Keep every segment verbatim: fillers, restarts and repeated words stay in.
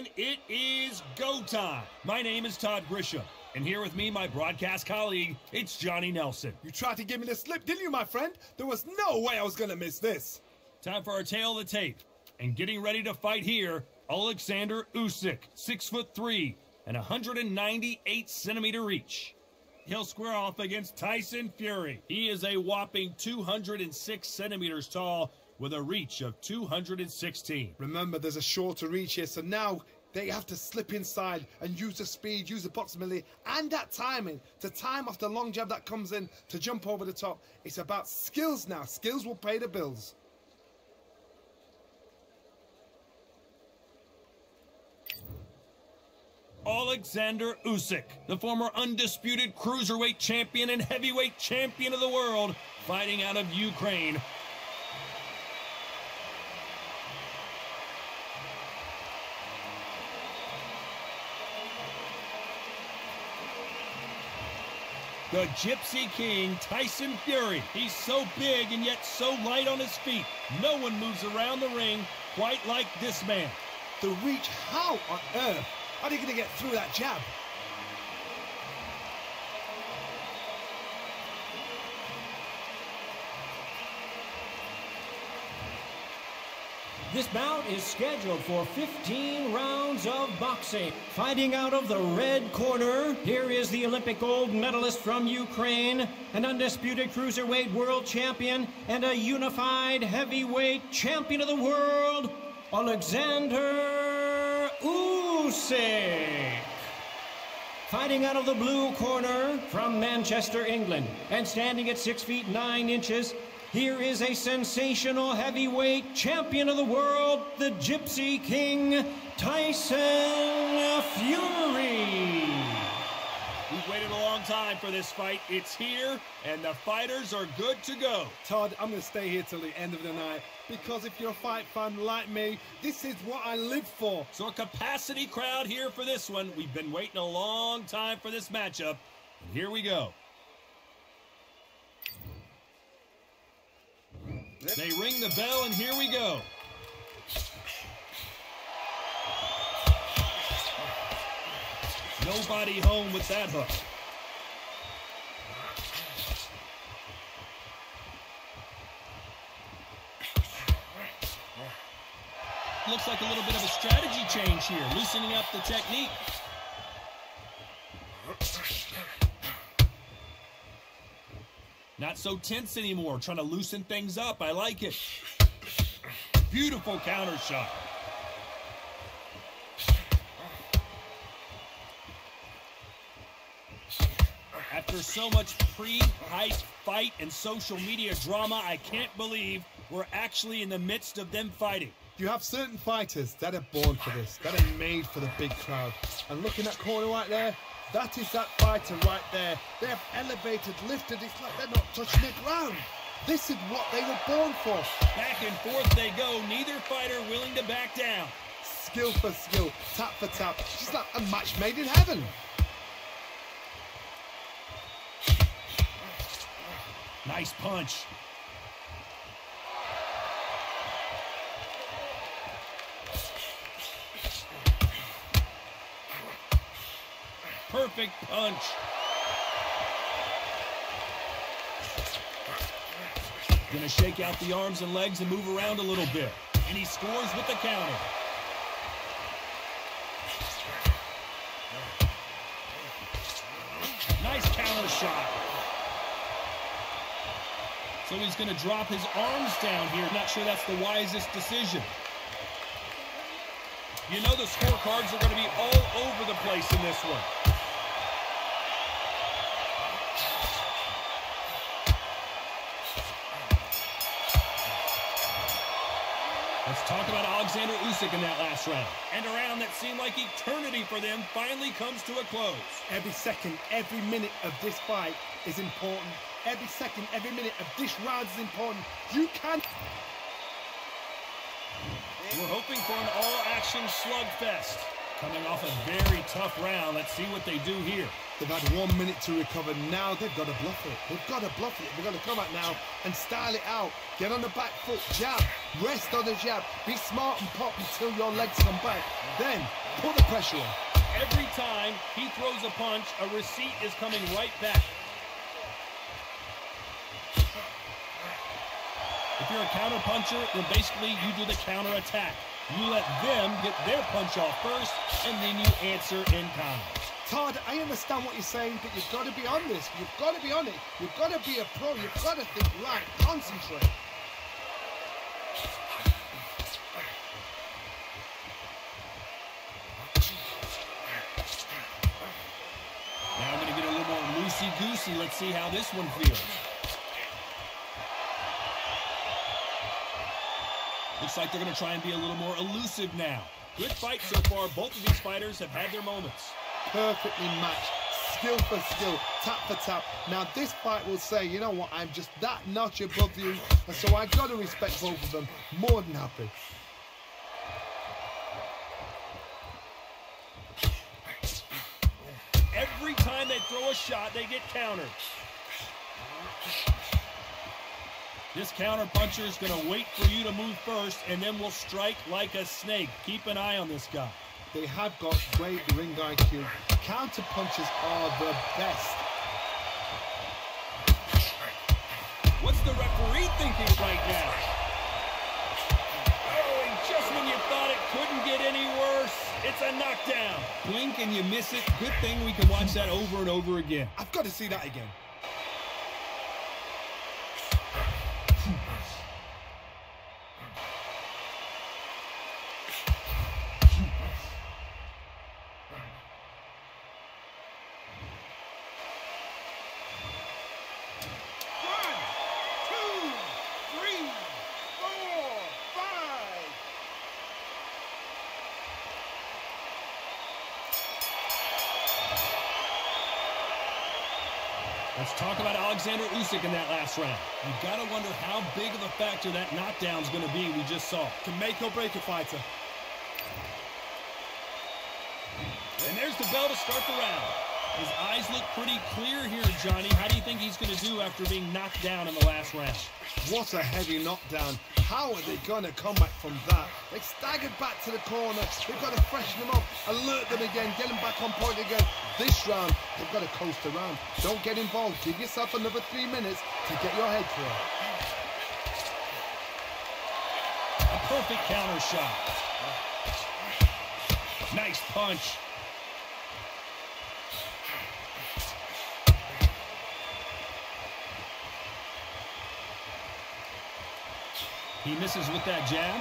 gentlemen, it is go time. My name is Todd Grisham, and here with me, my broadcast colleague, it's Johnny Nelson. You tried to give me the slip, didn't you, my friend? There was no way I was going to miss this. Time for our tail of the tape. And getting ready to fight here, Oleksandr Usyk, six foot three and one hundred ninety-eight centimeter reach. He'll square off against Tyson Fury. He is a whopping two hundred six centimeters tall with a reach of two hundred sixteen. Remember, there's a shorter reach here, so now they have to slip inside and use the speed, use the proximity, and that timing to time off the long jab that comes in to jump over the top. It's about skills now. Skills will pay the bills. Oleksandr Usyk, the former undisputed cruiserweight champion and heavyweight champion of the world, fighting out of Ukraine. The Gypsy King, Tyson Fury. He's so big and yet so light on his feet. No one moves around the ring quite like this man. The reach, how on earth are they going to get through that jab? This bout is scheduled for fifteen rounds of boxing. Fighting out of the red corner, here is the Olympic gold medalist from Ukraine, an undisputed cruiserweight world champion, and a unified heavyweight champion of the world, Oleksandr Usyk. Fighting out of the blue corner from Manchester, England, and standing at six feet nine inches, here is a sensational heavyweight champion of the world, the Gypsy King, Tyson Fury. We've waited a long time for this fight. It's here, and the fighters are good to go. Todd, I'm going to stay here till the end of the night, because if you're a fight fan like me, this is what I live for. So a capacity crowd here for this one. We've been waiting a long time for this matchup, and here we go. They ring the bell, and here we go. Nobody home with that hook. Looks like a little bit of a strategy change here, loosening up the technique. Not so tense anymore, trying to loosen things up. I like it. Beautiful counter shot. After so much pre-hype fight and social media drama, I can't believe we're actually in the midst of them fighting. You have certain fighters that are born for this, that are made for the big crowd. And looking at that corner right there, that is that fighter right there. They have elevated, lifted. It's like they're not touching the ground. This is what they were born for. Back and forth they go. Neither fighter willing to back down. Skill for skill, tap for tap. It's like a match made in heaven. Nice punch. Perfect punch. Gonna shake out the arms and legs and move around a little bit. And he scores with the counter. Nice counter shot. So he's gonna drop his arms down here. Not sure that's the wisest decision. You know the scorecards are gonna be all over the place in this one. Let's talk about Oleksandr Usyk in that last round. And a round that seemed like eternity for them finally comes to a close. Every second, every minute of this fight is important. Every second, every minute of this round is important. You can't. We're hoping for an all-action slugfest. Coming off a very tough round. Let's see what they do here. They've had one minute to recover. Now they've got to bluff it. They've got to bluff it. They're going to come out now and style it out. Get on the back foot, jab, rest on the jab. Be smart and pop until your legs come back. Then put the pressure on. Every time he throws a punch, a receipt is coming right back. If you're a counter puncher, then basically you do the counter attack. You let them get their punch off first, and then you answer in counter. Todd, I understand what you're saying, but you've got to be on this. You've got to be on it. You've got to be a pro. You've got to think right. Concentrate. Now I'm going to get a little more loosey-goosey. Let's see how this one feels. Looks like they're going to try and be a little more elusive now. Good fight so far. Both of these fighters have had their moments. Perfectly matched, skill for skill, tap for tap. Now this fight will say, you know what, I'm just that notch above you, and so I got to respect both of them. More than happy. Every time they throw a shot, they get countered. This counter puncher is going to wait for you to move first, and then will strike like a snake. Keep an eye on this guy. They have got great ring I Q. Counter punches are the best. What's the referee thinking right now? Oh, and just when you thought it couldn't get any worse, it's a knockdown. Blink and you miss it. Good thing we can watch that over and over again. I've got to see that again. Let's talk about Oleksandr Usyk in that last round. You've got to wonder how big of a factor that knockdown's going to be we just saw. Can make or break a fighter. And there's the bell to start the round. His eyes look pretty clear here, Johnny. How do you think he's going to do after being knocked down in the last round? What a heavy knockdown. How are they going to come back from that? They staggered back to the corner. They've got to freshen them up, alert them again, get them back on point again. This round, they've got to coast around. Don't get involved. Give yourself another three minutes to get your head clear. A perfect counter shot. Nice punch. He misses with that jab.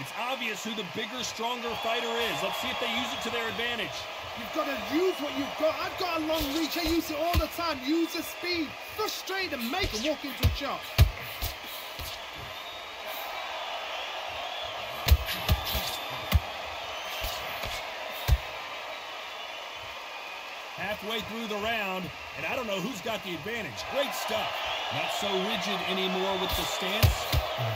It's obvious who the bigger, stronger fighter is. Let's see if they use it to their advantage. You've got to use what you've got. I've got a long reach. I use it all the time. Use the speed. Frustrate and make them walk into a chop. Halfway through the round, and I don't know who's got the advantage. Great stuff. Not so rigid anymore with the stance.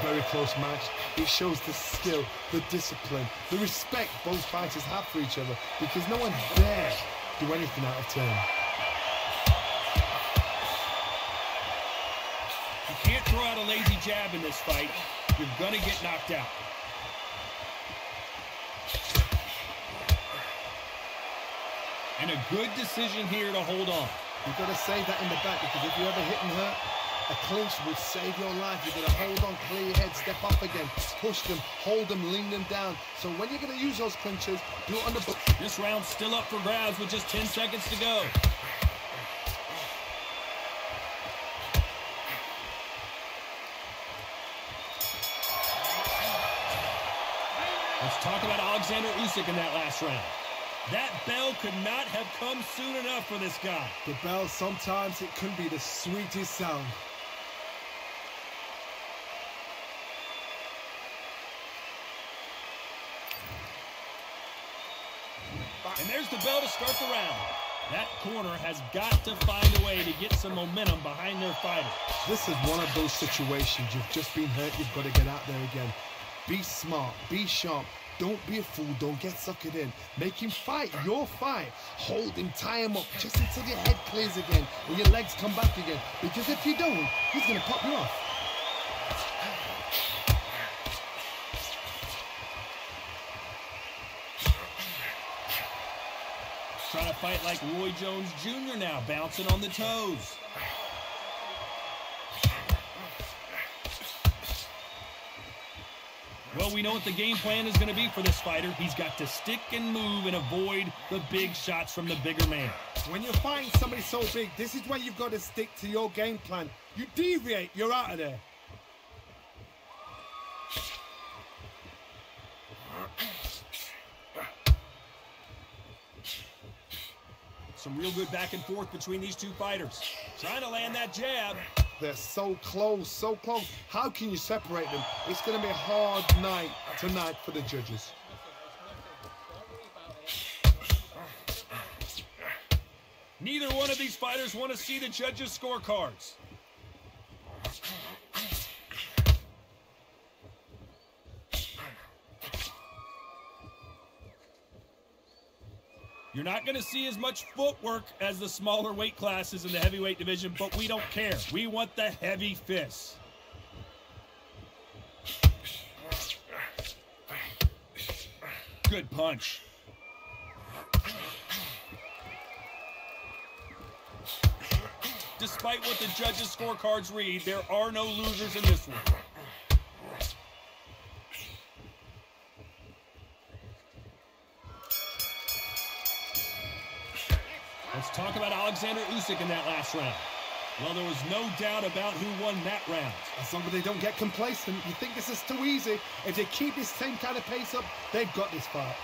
Very close match. It shows the skill, the discipline, the respect both fighters have for each other, because no one dare do anything out of turn. You can't throw out a lazy jab in this fight. You're going to get knocked out. And a good decision here to hold on. You've got to save that in the back, because if you ever hit and hurt, a clinch would save your life. You're going to hold on, clear your head, step up again, push them, hold them, lean them down. So when you're going to use those clinches, do it on the book. This round's still up for grabs with just ten seconds to go. Let's talk about Oleksandr Usyk in that last round. That bell could not have come soon enough for this guy. The bell, sometimes it can be the sweetest sound. And there's the bell to start the round. That corner has got to find a way to get some momentum behind their fighter. This is one of those situations. You've just been hurt. You've got to get out there again. Be smart. Be sharp. Don't be a fool. Don't get suckered in. Make him fight your fight. Hold him, tie him up just until your head clears again and your legs come back again. Because if you don't, he's going to pop you off. Trying to fight like Roy Jones Junior now, bouncing on the toes. Well, we know what the game plan is going to be for this fighter. He's got to stick and move and avoid the big shots from the bigger man. When you're fighting somebody so big, this is when you've got to stick to your game plan. You deviate, you're out of there. Some real good back and forth between these two fighters. Trying to land that jab. They're so close, so close. How can you separate them? It's going to be a hard night tonight for the judges. Neither one of these fighters want to see the judges' scorecards. You're not going to see as much footwork as the smaller weight classes in the heavyweight division, but we don't care. We want the heavy fists. Good punch. Despite what the judges' scorecards read, there are no losers in this one. Let's talk about Oleksandr Usyk in that last round. Well, there was no doubt about who won that round. As long as they don't get complacent, you think this is too easy. If they keep this same kind of pace up, they've got this fight.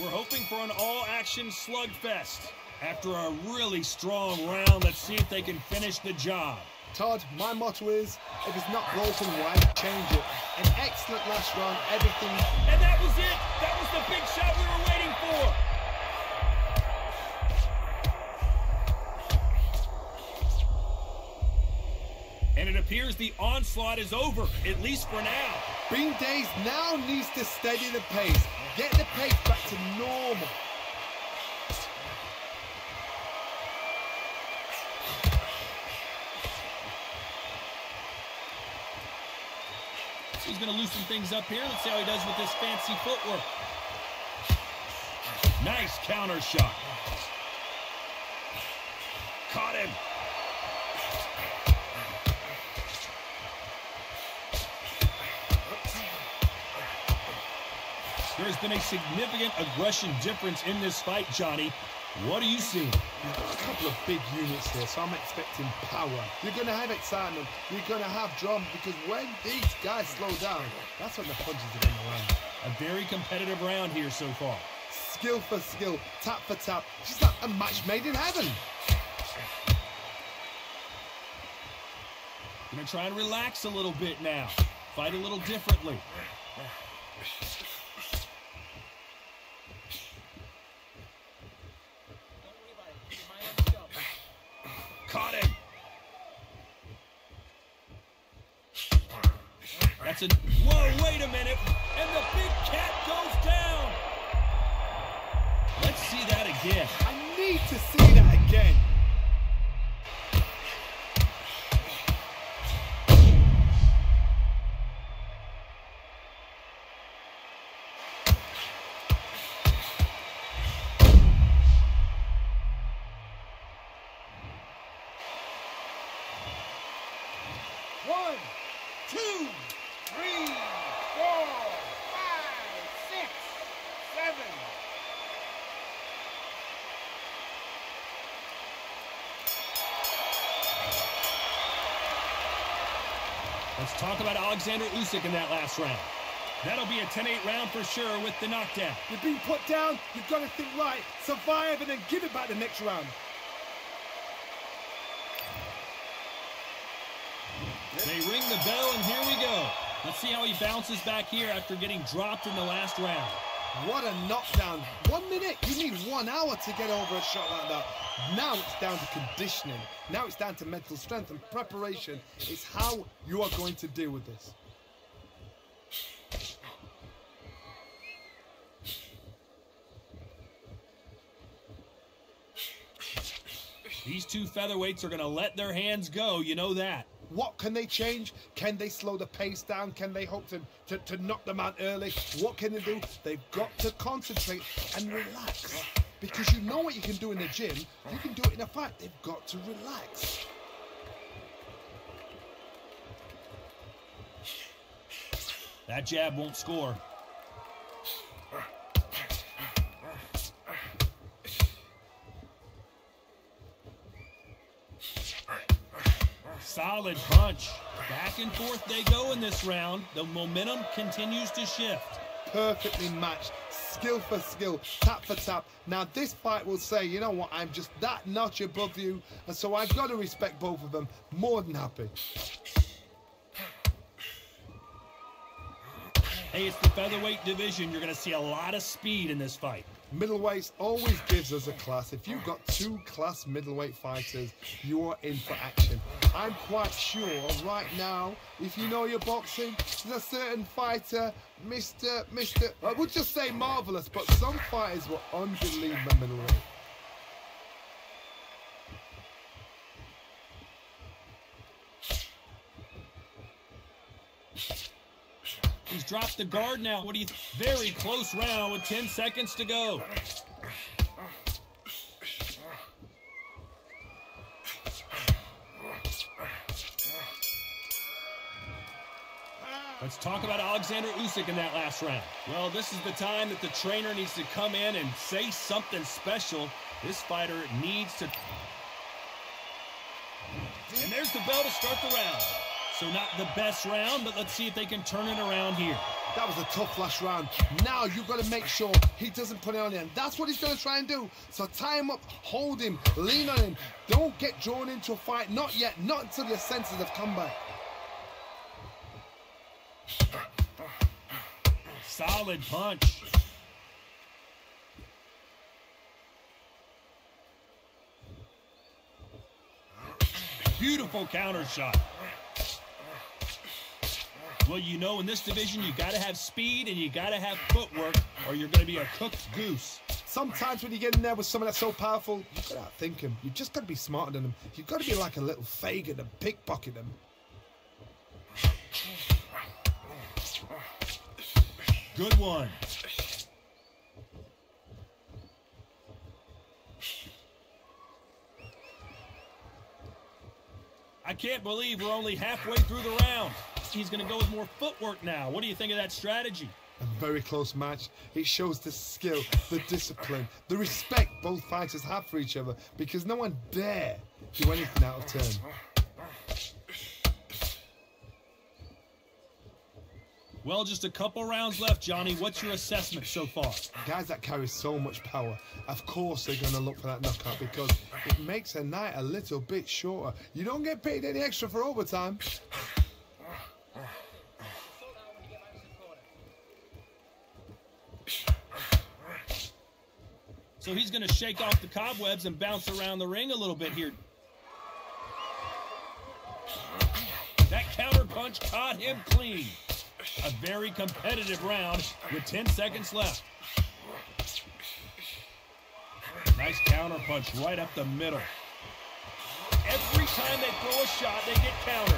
We're hoping for an all-action slugfest. After a really strong round, let's see if they can finish the job. Todd, my motto is, if it's not broken, why change it? An excellent last round, everything. And that was it. That was the big shot we were waiting for. And it appears the onslaught is over, at least for now. Bean Days now needs to steady the pace. Get the pace back to normal. He's going to loosen things up here. Let's see how he does with this fancy footwork. Nice counter shot. Caught him. There's been a significant aggression difference in this fight, Johnny. What do you see? A couple of big units here, so I'm expecting power. You're going to have excitement. You're going to have drama, because when these guys slow down, that's when the punches are going to land. A very competitive round here so far. Skill for skill, tap for tap, just like a match made in heaven. Going to try and relax a little bit now. Fight a little differently. Caught him. That's a... Whoa, wait a minute. And the big cat goes down. Let's see that again. I need to see that again. One, two, three, four, five, six, seven. Let's talk about Oleksandr Usyk in that last round. That'll be a ten eight round for sure with the knockdown. You've been put down, you've got to think right, survive, and then give it back the next round. They ring the bell, and here we go. Let's see how he bounces back here after getting dropped in the last round. What a knockdown. One minute, you need one hour to get over a shot like that. Now it's down to conditioning. Now it's down to mental strength and preparation. It's how you are going to deal with this. These two featherweights are going to let their hands go, you know that. What can they change? Can they slow the pace down? Can they hope to, to, to knock them out early? What can they do? They've got to concentrate and relax. Because you know what you can do in the gym, you can do it in a fight. They've got to relax. That jab won't score. Solid punch. Back and forth they go in this round. The momentum continues to shift. Perfectly matched. Skill for skill. Tap for tap. Now this fight will say, you know what, I'm just that notch above you. And so I've got to respect both of them. More than happy. Hey, it's the featherweight division. You're going to see a lot of speed in this fight. Middleweights always gives us a class. If you've got two class middleweight fighters, you're in for action. I'm quite sure right now, if you know your boxing, there's a certain fighter, Mr. Mr. I would just say marvelous, but some fighters were unbelievable middleweight. He's dropped the guard now. What do you think? Very close round with ten seconds to go. Let's talk about Oleksandr Usyk in that last round. Well, this is the time that the trainer needs to come in and say something special. This fighter needs to... And there's the bell to start the round. So not the best round, but let's see if they can turn it around here. That was a tough last round. Now you've got to make sure he doesn't put it on him. That's what he's going to try and do. So tie him up, hold him, lean on him. Don't get drawn into a fight. Not yet. Not until your senses have come back. Solid punch. Beautiful counter shot. Well, you know, in this division, you got to have speed and you got to have footwork, or you're going to be a cooked goose. Sometimes when you get in there with someone that's so powerful, you've got to outthink him. You've just got to be smarter than him. You've got to be like a little Fagin and pickpocket him. Good one. I can't believe we're only halfway through the round. He's going to go with more footwork now. What do you think of that strategy? A very close match. It shows the skill, the discipline, the respect both fighters have for each other, because no one dare do anything out of turn. Well, just a couple rounds left, Johnny. What's your assessment so far? Guys that carry so much power, of course they're going to look for that knockout, because it makes a night a little bit shorter. You don't get paid any extra for overtime. So he's going to shake off the cobwebs and bounce around the ring a little bit here. That counter punch caught him clean. A very competitive round with ten seconds left. Nice counter punch right up the middle. Every time they throw a shot, they get countered.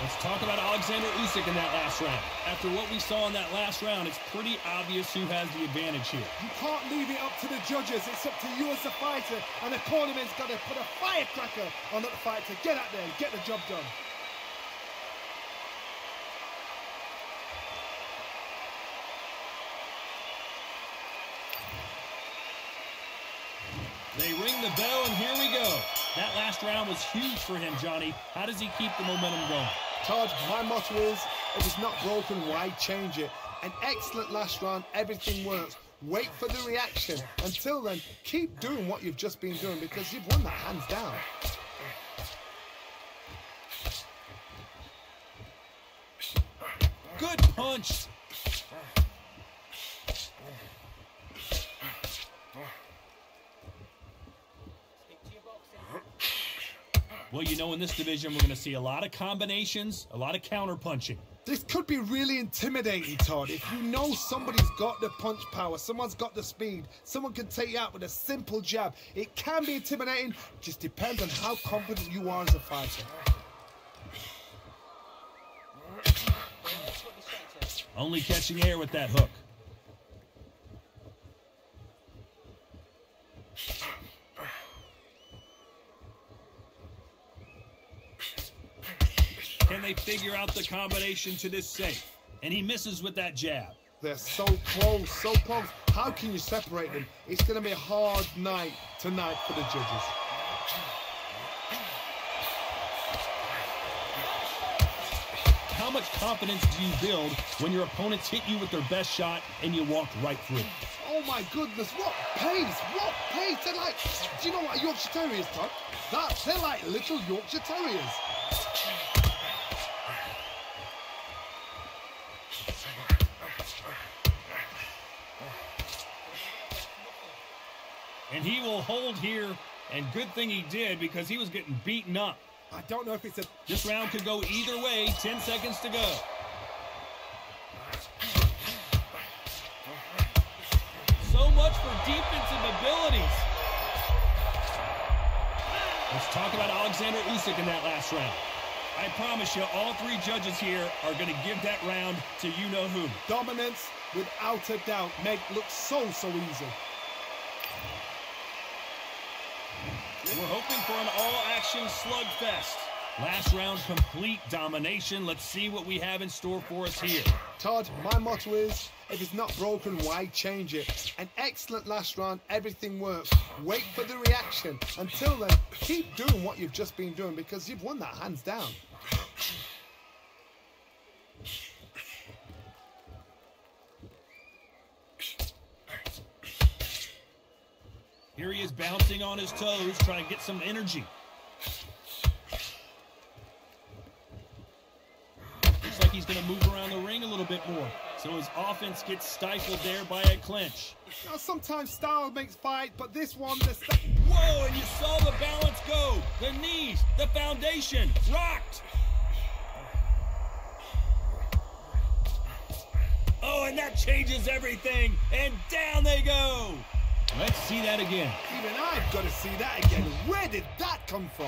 Let's talk about Oleksandr Usyk in that last round. After what we saw in that last round, it's pretty obvious who has the advantage here. You can't leave it up to the judges. It's up to you as a fighter, and the cornerman's got to put a firecracker on the fighter. Get out there and get the job done. They ring the bell, and here we go. That last round was huge for him, Johnny. How does he keep the momentum going? Todd, my motto is, if it's not broken, why change it? An excellent last round, everything works. Wait for the reaction. Until then, keep doing what you've just been doing, because you've won that hands down. Good punch. Well, you know, in this division, we're going to see a lot of combinations, a lot of counter-punching. This could be really intimidating, Todd. If you know somebody's got the punch power, someone's got the speed, someone can take you out with a simple jab, it can be intimidating. Just depends on how confident you are as a fighter. Only catching air with that hook. Can they figure out the combination to this safe? And he misses with that jab. They're so close, so close. How can you separate them? It's going to be a hard night tonight for the judges. How much confidence do you build when your opponents hit you with their best shot and you walk right through? Oh my goodness, what pace, what pace. They're like, do you know what a Yorkshire Terrier is, Todd? That's, they're like little Yorkshire Terriers. And he will hold here, and good thing he did because he was getting beaten up. I don't know if it's a... This round could go either way. Ten seconds to go. So much for defensive abilities. Let's talk about Oleksandr Usyk in that last round. I promise you, all three judges here are going to give that round to you-know-who. Dominance, without a doubt, made look so, so easy. We're hoping for an all-action slugfest. Last round, complete domination. Let's see what we have in store for us here. Todd, my motto is, if it's not broken, why change it? An excellent last round, everything works. Wait for the reaction. Until then, keep doing what you've just been doing because you've won that hands down. Here he is bouncing on his toes, trying to get some energy. Looks like he's going to move around the ring a little bit more. So his offense gets stifled there by a clinch. Now, sometimes style makes fight, but this one... This Whoa, and you saw the balance go. The knees, the foundation, rocked. Oh, and that changes everything. And down they go. Let's see that again. Even I've got to see that again. Where did that come from?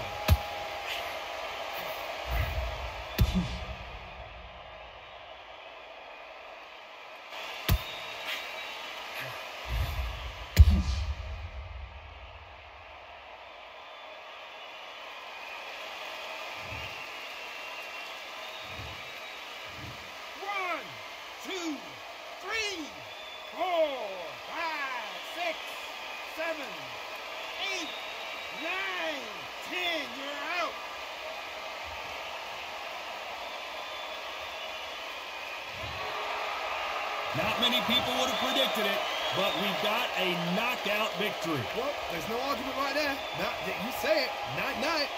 One, two, three, four. Seven, eight, nine, ten, you're out. Not many people would have predicted it, but we got a knockout victory. Well, there's no argument right there. Not that you say it. Night, night.